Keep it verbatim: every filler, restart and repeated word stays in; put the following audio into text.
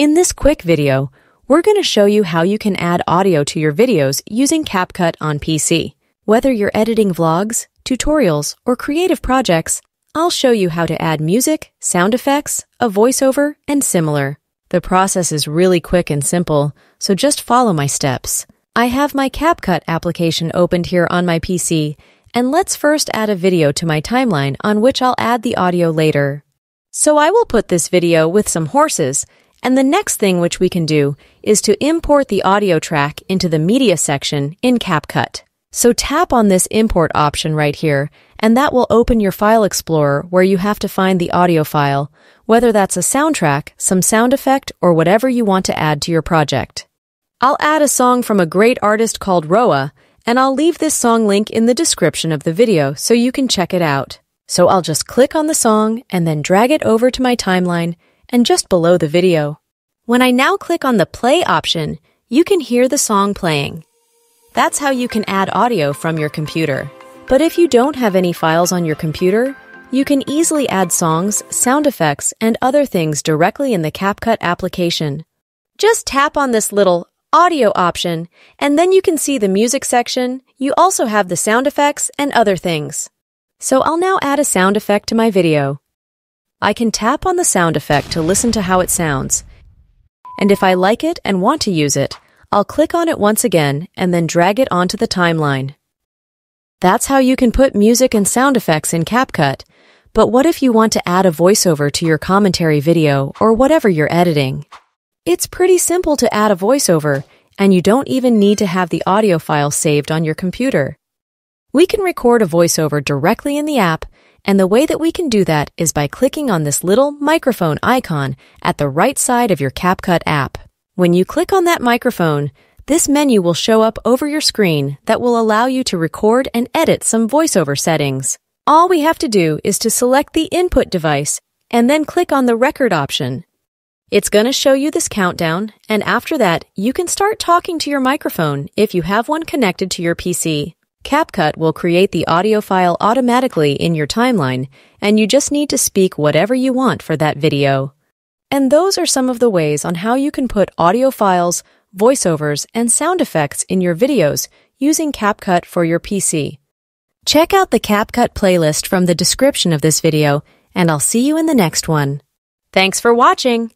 In this quick video, we're going to show you how you can add audio to your videos using CapCut on P C. Whether you're editing vlogs, tutorials, or creative projects, I'll show you how to add music, sound effects, a voiceover, and similar. The process is really quick and simple, so just follow my steps. I have my CapCut application opened here on my P C, and let's first add a video to my timeline on which I'll add the audio later. So I will put this video with some horses, and the next thing which we can do is to import the audio track into the media section in CapCut. So tap on this import option right here, and that will open your file explorer where you have to find the audio file, whether that's a soundtrack, some sound effect, or whatever you want to add to your project. I'll add a song from a great artist called Roa, and I'll leave this song link in the description of the video so you can check it out. So I'll just click on the song and then drag it over to my timeline and just below the video. When I now click on the play option, you can hear the song playing. That's how you can add audio from your computer. But if you don't have any files on your computer, you can easily add songs, sound effects, and other things directly in the CapCut application. Just tap on this little audio option, and then you can see the music section. You also have the sound effects and other things. So I'll now add a sound effect to my video. I can tap on the sound effect to listen to how it sounds. And if I like it and want to use it, I'll click on it once again and then drag it onto the timeline. That's how you can put music and sound effects in CapCut. But what if you want to add a voiceover to your commentary video or whatever you're editing? It's pretty simple to add a voiceover, and you don't even need to have the audio file saved on your computer. We can record a voiceover directly in the app, and the way that we can do that is by clicking on this little microphone icon at the right side of your CapCut app. When you click on that microphone, this menu will show up over your screen that will allow you to record and edit some voiceover settings. All we have to do is to select the input device and then click on the record option. It's going to show you this countdown, and after that, you can start talking to your microphone if you have one connected to your P C. CapCut will create the audio file automatically in your timeline, and you just need to speak whatever you want for that video. And those are some of the ways on how you can put audio files, voiceovers, and sound effects in your videos using CapCut for your P C. Check out the CapCut playlist from the description of this video, and I'll see you in the next one. Thanks for watching!